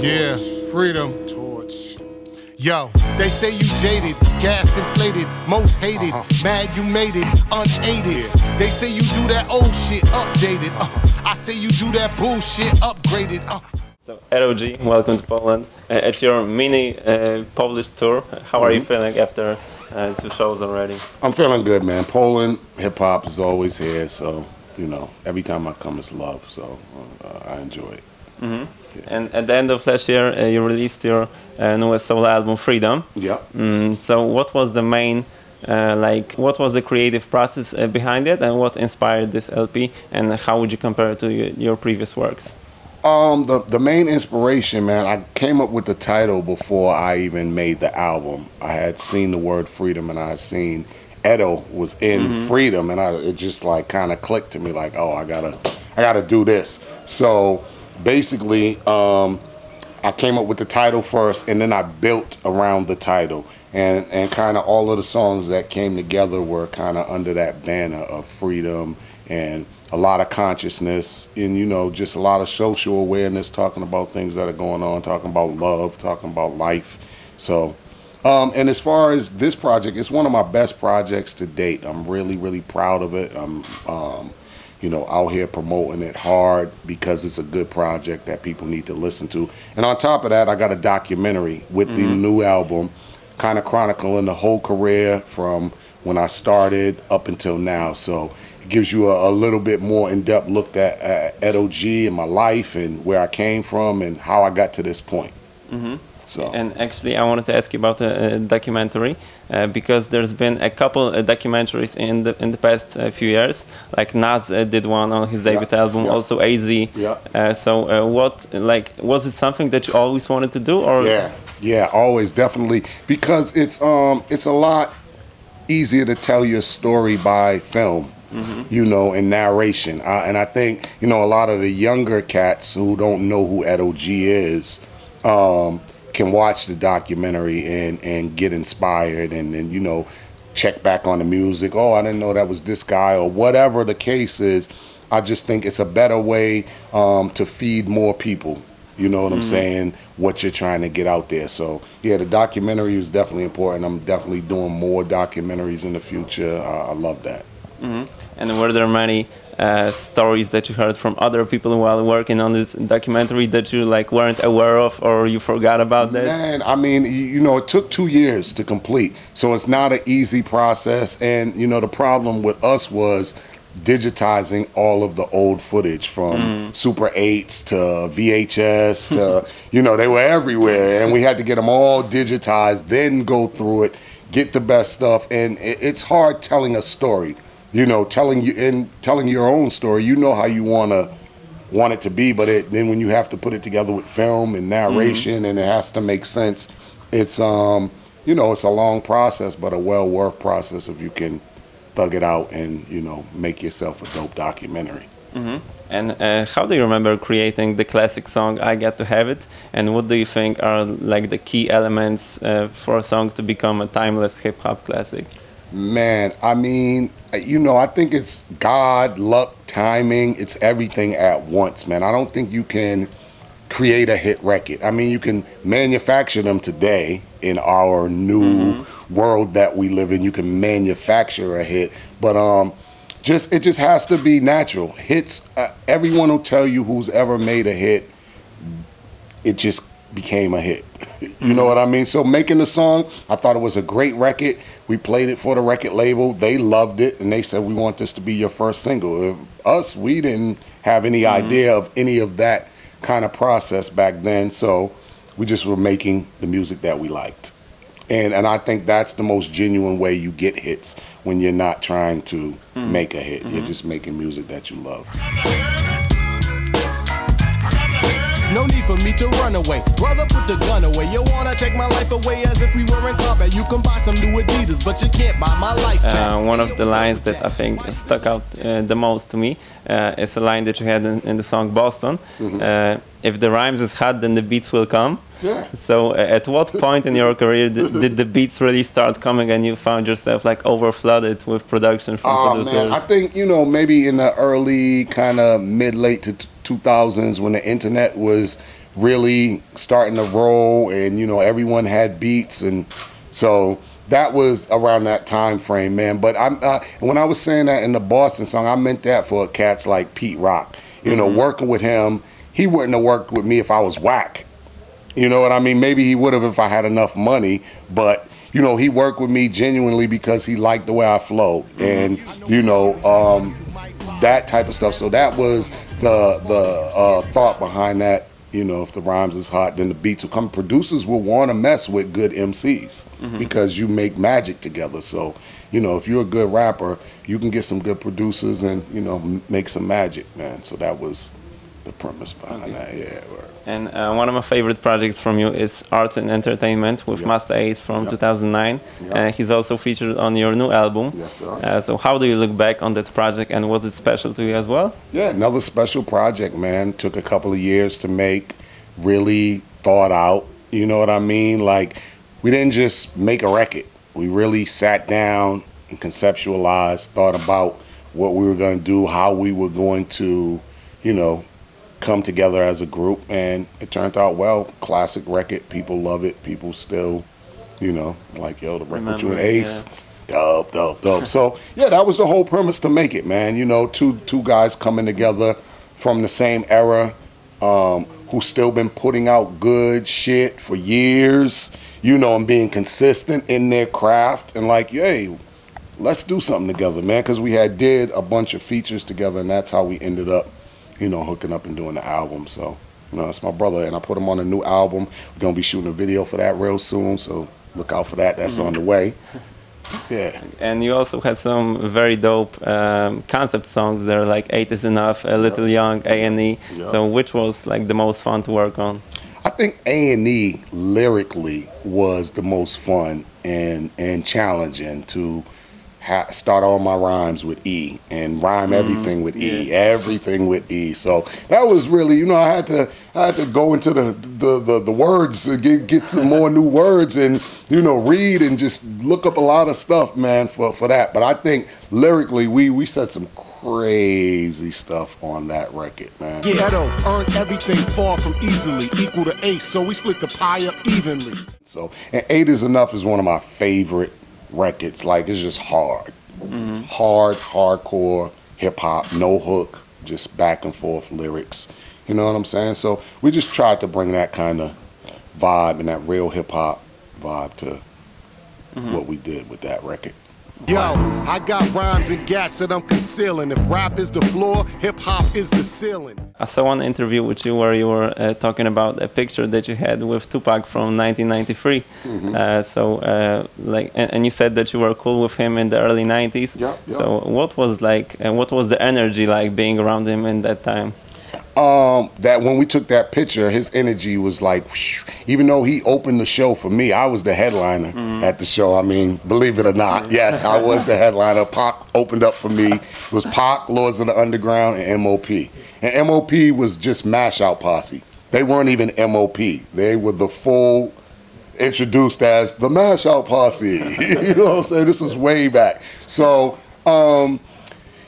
Yeah, freedom. Torch. Yo, they say you jaded, gas inflated, most hated, mad you made it, unaided. Yeah. They say you do that old shit, updated. I say you do that bullshit, upgraded. So, Ed O.G., welcome to Poland. It's your mini Polish tour. How are you feeling after two shows already? I'm feeling good, man. Poland, hip-hop is always here, so, you know, every time I come, it's love, so I enjoy it. Yeah. And at the end of last year, you released your newest solo album, Freedom. Yeah. So what was the main, what was the creative process behind it, and what inspired this LP, and how would you compare it to your previous works? The main inspiration, man, I came up with the title before I even made the album. I had seen the word freedom, and I had seen Edo was in freedom, and it just like kind of clicked to me, like, oh, I gotta do this. So basically, I came up with the title first, and then I built around the title, and kind of all of the songs that came together were kind of under that banner of freedom and a lot of consciousness, and you know, just a lot of social awareness, talking about things that are going on, talking about love, talking about life. So, and as far as this project, it's one of my best projects to date. I'm really, really proud of it. I'm you know, out here promoting it hard because it's a good project that people need to listen to. And on top of that, I got a documentary with the new album, kind of chronicling the whole career from when I started up until now. So it gives you a little bit more in-depth look at O.G. and my life and where I came from and how I got to this point. So. And actually, I wanted to ask you about a documentary because there's been a couple documentaries in the past few years. Like Nas did one on his debut album, also AZ. So was it something that you always wanted to do? Or always, definitely, because it's a lot easier to tell your story by film. You know, in narration, and I think, you know, a lot of the younger cats who don't know who Ed O.G. is can watch the documentary and get inspired and you know, check back on the music. Oh, I didn't know that was this guy, or whatever the case is. I just think it's a better way to feed more people. You know what I'm saying? What you're trying to get out there. So yeah, the documentary is definitely important. I'm definitely doing more documentaries in the future. I love that. And were there many stories that you heard from other people while working on this documentary that you like weren't aware of, or you forgot about that? Man, I mean, you know, it took 2 years to complete, so it's not an easy process. And you know, the problem with us was digitizing all of the old footage from Super 8s to VHS to, you know, they were everywhere, and we had to get them all digitized, then go through it, get the best stuff. And it's hard telling a story. You know, telling your own story, you know how you want it to be, but then when you have to put it together with film and narration and it has to make sense, it's you know, it's a long process, but a well worth process if you can thug it out and, you know, make yourself a dope documentary. And how do you remember creating the classic song "I Got to Have It"? And what do you think are like the key elements for a song to become a timeless hip hop classic? Man, I mean, you know, I think it's God, luck, timing. It's everything at once, man. I don't think you can create a hit record. I mean, you can manufacture them today in our new world that we live in. You can manufacture a hit, but it just has to be natural. Hits, everyone will tell you who's ever made a hit, it just became a hit. You know what I mean? So making the song, I thought it was a great record. We played it for the record label. They loved it, and they said, we want this to be your first single. Us, we didn't have any idea of any of that kind of process back then, so we just were making the music that we liked. And I think that's the most genuine way you get hits, when you're not trying to make a hit. You're just making music that you love. No need for me to run away, brother, put the gun away. You wanna take my life away as if we were in combat. You can buy some new Adidas, but you can't buy my life back. One of the lines that I think stuck out the most to me is a line that you had in the song Boston. If the rhymes is hot, then the beats will come. So at what point in your career did the beats really start coming and you found yourself like overflooded with production from producers? Man, I think, you know, maybe in the early kind of mid-late to 2000s, when the internet was really starting to roll, and, you know, everyone had beats. And so that was around that time frame, man. But I'm when I was saying that in the Boston song, I meant that for cats like Pete Rock. You know, working with him, he wouldn't have worked with me if I was whack. You know what I mean? Maybe he would have if I had enough money, but, you know, he worked with me genuinely because he liked the way I flowed, and, you know, that type of stuff. So that was the thought behind that. You know, if the rhymes is hot, then the beats will come. Producers will want to mess with good MCs because you make magic together. So, you know, if you're a good rapper, you can get some good producers and, you know, make some magic, man. So that was the premise behind that. Yeah. And one of my favorite projects from you is Arts and Entertainment with Master Ace from 2009. He's also featured on your new album. Yes, sir. So how do you look back on that project, and was it special to you as well? Yeah, another special project, man. Took a couple of years to make, really thought out, you know what I mean? Like, we didn't just make a record. We really sat down and conceptualized, thought about what we were going to do, how we were going to, you know, come together as a group, and it turned out well. Classic record, people love it. People still, you know, like, yo, the record with you and Ace, dub, dub, dub. So yeah, that was the whole premise to make it, man. You know, two guys coming together from the same era, who's still been putting out good shit for years, you know, and being consistent in their craft, and like, yay, let's do something together, man. Because we had did a bunch of features together, and that's how we ended up, you know, hooking up and doing the album. So, you know, that's my brother, and I put him on a new album. We're gonna be shooting a video for that real soon, so look out for that. That's on the way. Yeah. And you also had some very dope concept songs that are like 8 Is Enough, A Little Young, A&E. So which was like the most fun to work on? I think A&E lyrically was the most fun and challenging to start all my rhymes with E and rhyme everything with E, everything with E. So that was really, you know, I had to go into the words to get some more new words and, you know, read and just look up a lot of stuff, man, for that. But I think lyrically we said some crazy stuff on that record, man. Yeah, earned everything far from easily, equal to Ace, so we split the pie up evenly. So, and 8 Is Enough is one of my favorite records. Like, it's just hard, hardcore hip hop, no hook, just back and forth lyrics. You know what I'm saying? So we just tried to bring that kind of vibe and that real hip hop vibe to what we did with that record. Yo, I got rhymes and gats that I'm concealing. If rap is the floor, hip hop is the ceiling. I saw an interview with you where you were talking about a picture that you had with Tupac from 1993. And you said that you were cool with him in the early 90s. So what was like, what was the energy like being around him in that time? That when we took that picture, his energy was like, whoosh. Even though he opened the show for me, I was the headliner at the show. I mean, believe it or not, yes, I was the headliner. Pac opened up for me. It was Pac, Lords of the Underground, and M.O.P. And M.O.P. was just Mash Out Posse. They weren't even M.O.P. They were the full, introduced as the Mash Out Posse. You know what I'm saying? This was way back. So,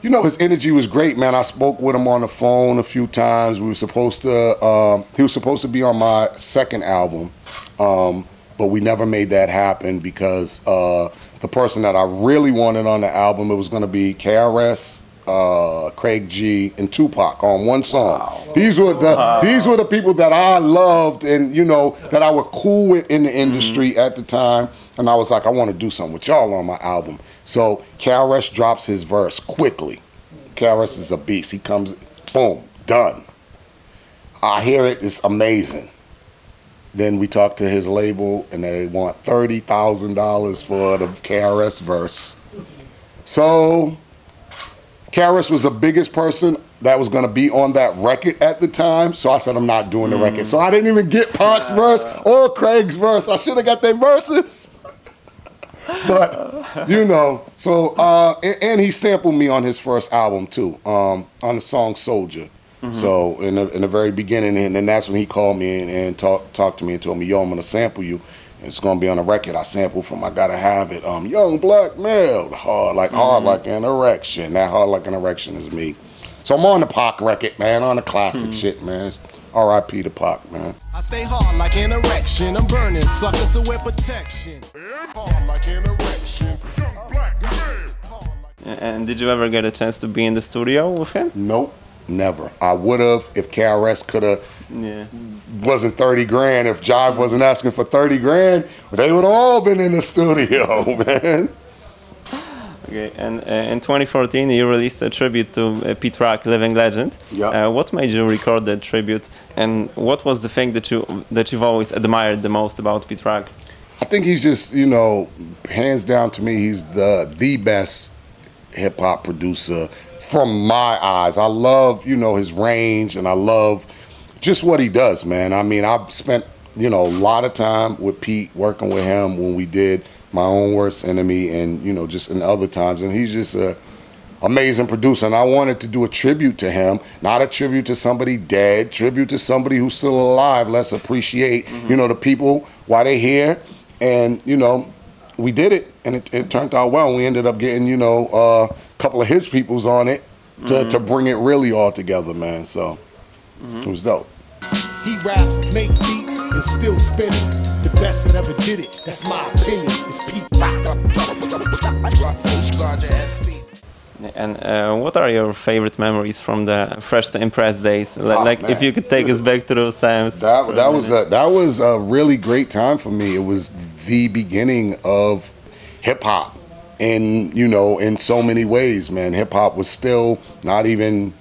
you know, his energy was great, man. I spoke with him on the phone a few times. We were supposed to, he was supposed to be on my second album, but we never made that happen because the person that I really wanted on the album, it was going to be KRS, Craig G, and Tupac on one song. These were the people that I loved and, you know, that I were cool with in the industry at the time. And I was like, I want to do something with y'all on my album. So KRS drops his verse quickly. KRS is a beast. He comes, boom, done. I hear it, it's amazing. Then we talk to his label and they want $30,000 for the KRS verse. So KRS was the biggest person that was going to be on that record at the time, so I said I'm not doing the record. So I didn't even get Pac's verse or Craig's verse. I should have got their verses. But, you know, so, and he sampled me on his first album too, on the song Soldier. So in the very beginning, and that's when he called me and talked to me and told me, yo, I'm going to sample you. It's going to be on a record. I sampled from I Got to Have It. Young black male, hard like an erection. That hard like an erection is me. So I'm on the Pac record, man, on the classic shit, man. R.I.P. to Pac, man. I stay hard like an erection. I'm burning suckers away protection. Hard like an erection. Young black man. And did you ever get a chance to be in the studio with him? Nope, never. I would have if KRS could have. Yeah. Wasn't 30 grand. If Jive wasn't asking for 30 grand, they would have all been in the studio, man. Okay, and in 2014 you released a tribute to Pete Rock, Living Legend. Yep. What made you record that tribute, and what was the thing that you've always admired the most about Pete Rock? I think he's just, you know, hands down to me, he's the best hip hop producer from my eyes. I love, you know, his range, and I love just what he does, man. I mean, I've spent, you know, a lot of time with Pete, working with him when we did My Own Worst Enemy, and, you know, just in other times. And he's just an amazing producer. And I wanted to do a tribute to him, not a tribute to somebody dead, tribute to somebody who's still alive. Let's appreciate, you know, the people while they're here. And, you know, we did it, and it turned out well. We ended up getting, you know, a couple of his peoples on it to bring it really all together, man. So it was dope. He raps, make beats, and still spinning. The best that ever did it. That's my opinion. It's Pete Rock. And what are your favorite memories from the Fresh to Impress days? Like if you could take us back to those times. That was a really great time for me. It was the beginning of hip hop, and you know, in so many ways, man. Hip hop was still not even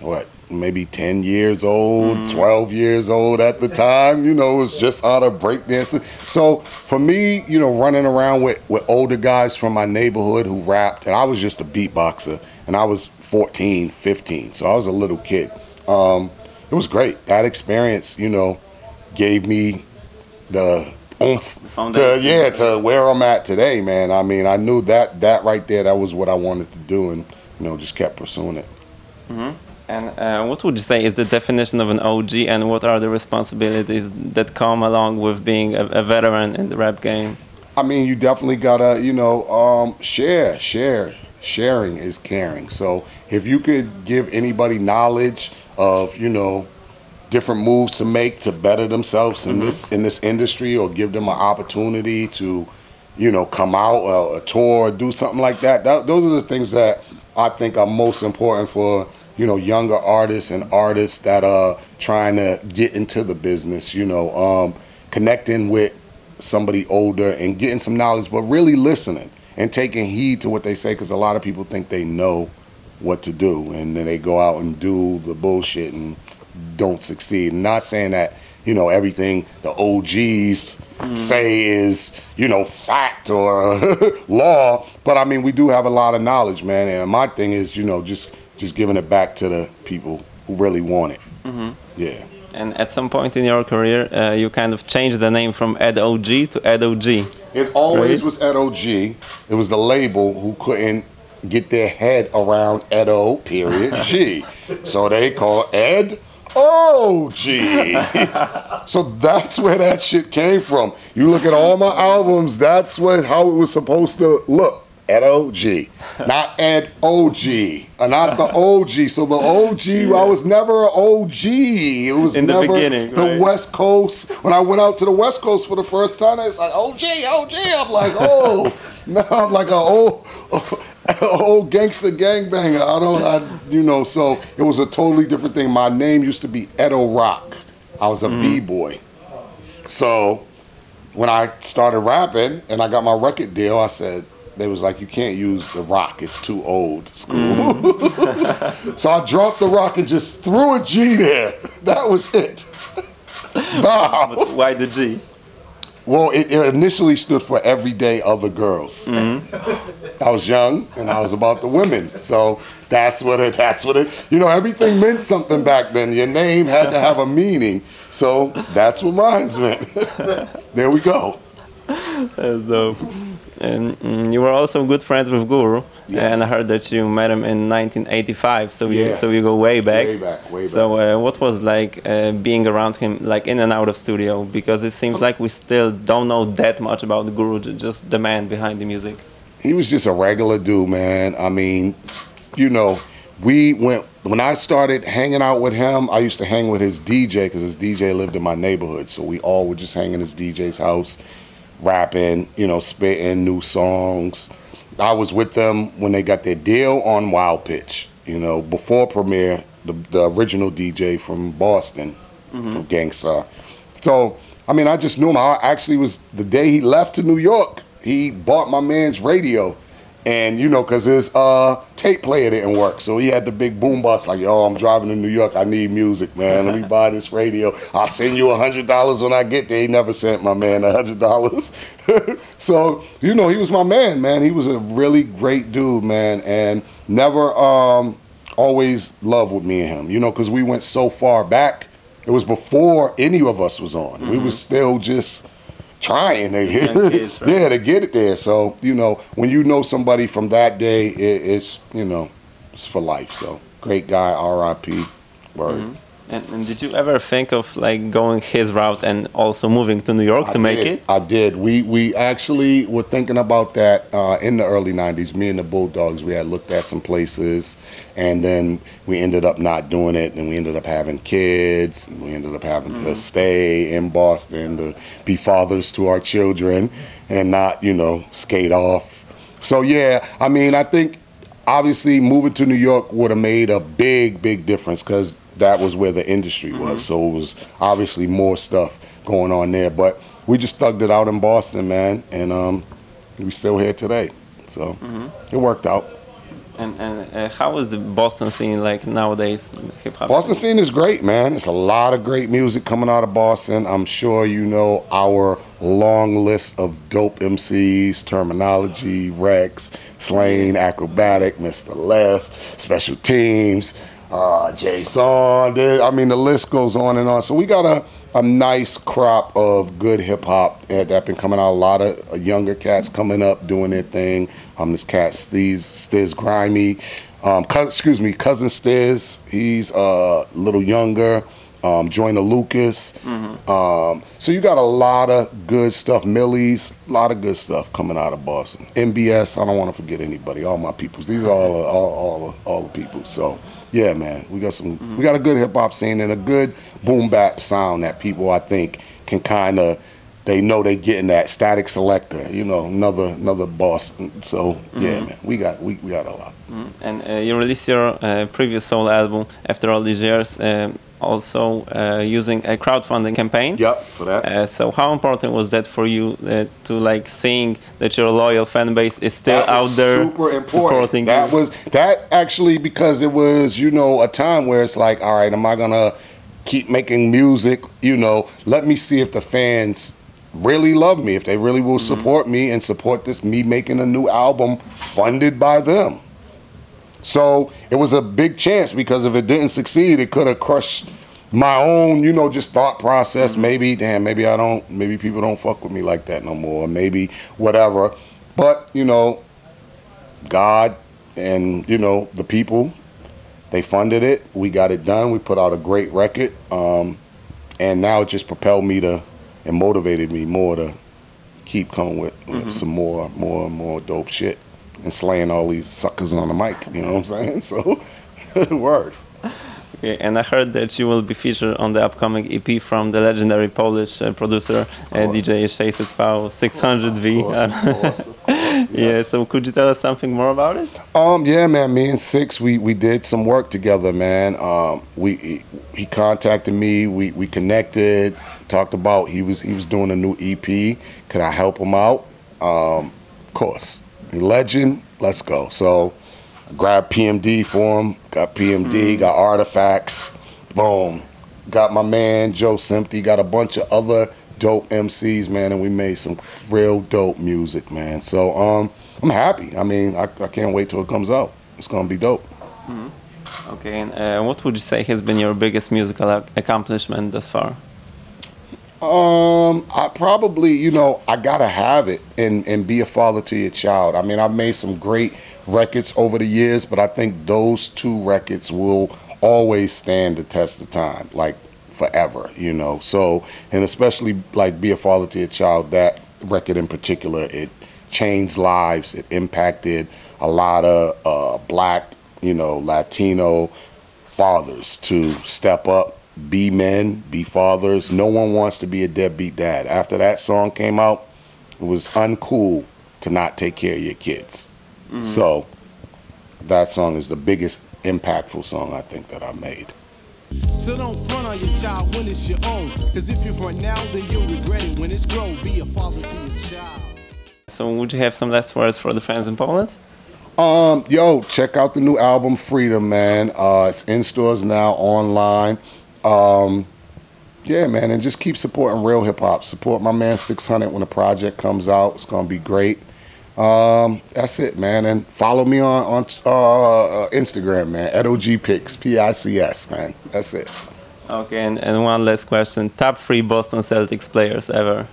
what, maybe 10 years old, 12 years old at the time, you know. It was just out of breakdancing. So for me, you know, running around with older guys from my neighborhood who rapped, and I was just a beatboxer, and I was 14, 15, so I was a little kid. It was great. That experience, you know, gave me the oomph to where I'm at today, man. I mean, I knew that right there, that was what I wanted to do, and, you know, just kept pursuing it. And what would you say is the definition of an OG, and what are the responsibilities that come along with being a veteran in the rap game? I mean, you definitely gotta, you know, sharing is caring. So if you could give anybody knowledge of, you know, different moves to make to better themselves in this industry, or give them an opportunity to, you know, come out a tour, do something like that. Those are the things that I think are most important for, you know, younger artists and artists that are trying to get into the business, you know, connecting with somebody older and getting some knowledge, but really listening and taking heed to what they say, because a lot of people think they know what to do, and then they go out and do the bullshit and don't succeed. Not saying that, you know, everything the OGs say is, you know, fact or law, but I mean, we do have a lot of knowledge, man. And my thing is, you know, just giving it back to the people who really want it. Yeah. And at some point in your career, you kind of changed the name from Ed O.G. to Ed O.G. It always was Ed O.G. It was the label who couldn't get their head around Ed O. period G. So they call Ed O.G. So that's where that shit came from. You look at all my albums, that's how it was supposed to look. Ed O.G., not Ed O.G., not the O.G. So the O.G., I was never an O.G. It was in the never beginning, the West Coast. When I went out to the West Coast for the first time, it's like, O.G., O.G. I'm like, oh, no, I'm like an old gangster gangbanger. You know, so it was a totally different thing. My name used to be Ed O. Rock. I was a B-boy. So when I started rapping and I got my record deal, I said, they was like, you can't use the Rock, it's too old school. So I dropped the Rock and just threw a G there. That was it. Wow. Why the G? Well, it initially stood for everyday other girls. I was young and I was about the women. So that's what it, you know, everything meant something back then. Your name had to have a meaning. So that's what mine's meant. There we go. That's dope. You were also good friends with Guru, and I heard that you met him in 1985. So you go way back. Way back. So what was like being around him, like in and out of studio? Because it seems like we still don't know that much about Guru, just the man behind the music. He was just a regular dude, man. I mean, you know, we went, when I started hanging out with him, I used to hang with his DJ because his DJ lived in my neighborhood. So we all would just hang in his DJ's house, rapping, you know, spitting new songs. I was with them when they got their deal on Wild Pitch, you know, before Premier, the original DJ from Boston, from Gang Starr. So, I mean, I just knew him. I actually was, the day he left to New York, he bought my man's radio. And, you know, because his tape player didn't work. So he had the big boom box like, yo, I'm driving to New York. I need music, man. Let me buy this radio. I'll send you $100 when I get there. He never sent my man $100. So, you know, he was my man, man. He was a really great dude, man. And never always loved with me and him, you know, because we went so far back. It was before any of us was on. We was still just trying to get, to get it there. So, you know, when you know somebody from that day, it's, you know, it's for life. So, great guy, R.I.P. Word. And did you ever think of, like, going his route and also moving to New York to make it? I did. We actually were thinking about that in the early 90s. Me and the Bulldogs, we had looked at some places, and then we ended up not doing it, and we ended up having kids, and we ended up having to stay in Boston to be fathers to our children and not, you know, skate off. So, yeah, I mean, I think, obviously, moving to New York would have made a big, big difference because that was where the industry was, so it was obviously more stuff going on there. But we just thugged it out in Boston, man, and we're still here today. So it worked out. And how is the Boston scene like nowadays? Boston scene is great, man. It's a lot of great music coming out of Boston. I'm sure you know our long list of dope MCs, Terminology, Rex, Slain, Acrobatic, Mr. Left, Special Teams, Jason, dude. I mean, the list goes on and on. So we got a nice crop of good hip-hop that's been coming out. A lot of younger cats coming up doing their thing. This cat Stiz Grimy, cousin Stiz, he's a little younger. Joyner Lucas. So you got a lot of good stuff. Millie's, a lot of good stuff coming out of Boston. MBS, I don't want to forget anybody. All my peoples. These are all the people. So yeah, man, we got some. We got a good hip hop scene and a good boom bap sound that people I think can kind of. They know they getting that Static Selector, you know, another Boston. So yeah, man, we got a lot. And you released your previous soul album after all these years, also using a crowdfunding campaign. Yep, for that. So how important was that for you to like seeing that your loyal fan base is still out there supporting you? That was actually because it was, you know, a time where it's like, all right, am I gonna keep making music? You know, let me see if the fans really love me, if they really will support me and support this, me making a new album funded by them. So it was a big chance because if it didn't succeed, it could have crushed my own, you know, just thought process. Maybe, damn, maybe I don't, maybe people don't fuck with me like that no more, maybe whatever. But, you know, God and, you know, the people, they funded it. We got it done. We put out a great record. And now it just propelled me to, and motivated me more to keep coming with some more dope shit and slaying all these suckers on the mic, you know what I'm saying? So, word. Okay, and I heard that you will be featured on the upcoming EP from the legendary Polish producer, DJ Szejsfau, 600V. Of course, yes. Yeah, so could you tell us something more about it? Yeah, man, me and Six, we did some work together, man. He contacted me, we connected, talked about he was doing a new EP. Could I help him out? Of course. Legend, let's go. So I grabbed PMD for him, got PMD, got Artifacts, boom. Got my man Joe Simpty, got a bunch of other dope MCs, man, and we made some real dope music, man. So I'm happy. I mean, I can't wait till it comes out. It's gonna be dope. Okay, and what would you say has been your biggest musical accomplishment thus far? I probably, you know, I Gotta Have It and Be a Father to Your Child. I mean, I've made some great records over the years, but I think those two records will always stand the test of time, like forever, you know. So, and especially like Be a Father to Your Child, that record in particular, it changed lives. It impacted a lot of black you know, Latino fathers to step up, be men, be fathers. No one wants to be a deadbeat dad. After that song came out, it was uncool to not take care of your kids. Mm-hmm. So that song is the biggest impactful song I think that I made. So don't front on your child when it's your own, because if you front now, then you'll regret it when it's grown. Be a father to your child. So would you have some last words for the fans in Poland? Yo, check out the new album, Freedom, man. It's in stores now, online. Yeah, man, and just keep supporting real hip-hop. Support my man 600 when the project comes out. It's going to be great. That's it, man. And follow me on Instagram, man. Ed O.G. Pics, P-I-C-S, man. That's it. Okay, and one last question. Top 3 Boston Celtics players ever?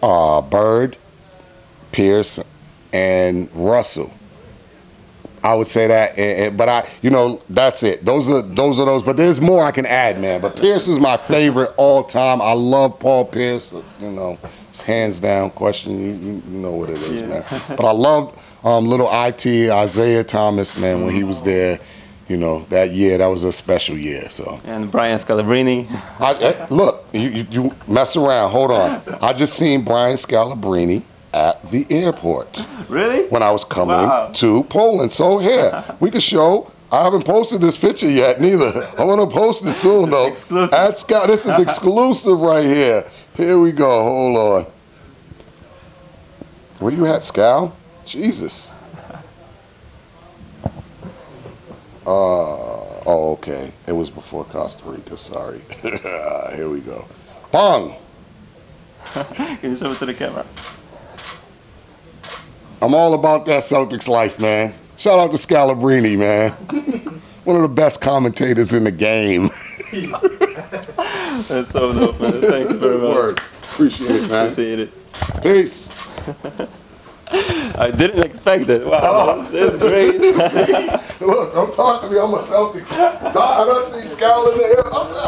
Bird, Pierce, and Russell. I would say that, but I, you know, that's it. Those are those. But there's more I can add, man. But Pierce is my favorite all time. I love Paul Pierce. You know, it's hands down question. You know what it is, yeah, man. But I loved little IT Isaiah Thomas, man, when he was there. You know, that year, that was a special year. So. And Brian Scalabrine. Look, you mess around. Hold on. I just seen Brian Scalabrine at the airport. Really? When I was coming to Poland. So here, we can show. I haven't posted this picture yet, neither. I'm gonna post it soon, though. At Scott, this is exclusive right here. Here we go. Hold on. Where you at, Scal? Jesus. Oh, okay. It was before Costa Rica. Sorry. Here we go. Bong. Can you show it to the camera? I'm all about that Celtics life, man. Shout out to Scalabrine, man. One of the best commentators in the game. That's so dope, man. Thanks very much. Word. Appreciate it, man. Appreciate it. Peace. I didn't expect it. Wow, that's great. See? Look, I'm talking to you. I'm a Celtics. I done seen Scal in the air.